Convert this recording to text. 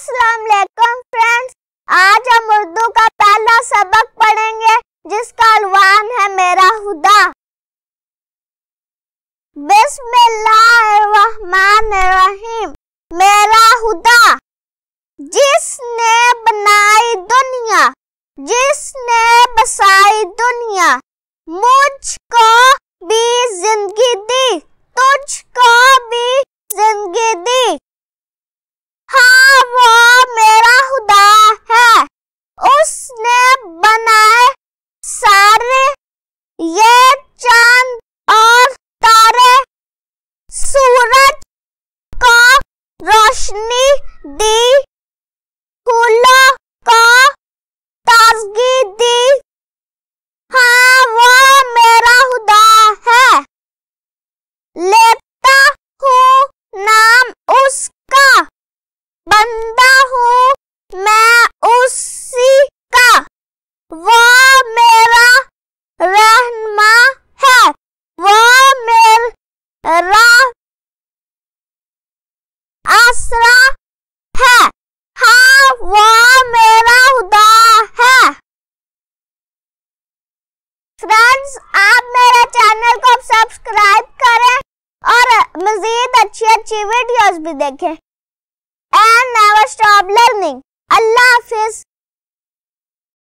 अस्सलाम वालेकुम फ्रेंड्स, आज हम उर्दू का पहला सबक पढ़ेंगे जिसका अनवान है मेरा खुदा। बिस्मिल्लाहिर्रहमानिर्रहीम। मेरा खुदा, जिसने बनाई दुनिया, जिसने बसाई दुनिया, मुझको भी जिंदगी दी, तुझको भी जिंदगी दी। हाँ, वो मेरा खुदा है, उसने बनाए सारे ये चांद और तारे, सूरज को रोशनी दी, फूलों को ताजगी दी। हाँ, वो मेरा खुदा है। लेता हूँ नाम उसका, बंदा हूँ मैं उसी का। वो मेरा रहनुमा है, वो मेरा आसरा है। हाँ, वो मेरा खुदा है। फ्रेंड्स, आप मेरे चैनल को सब्सक्राइब करें और मजीद अच्छी वीडियोस भी देखें। And never stop learning. Allah Hafiz.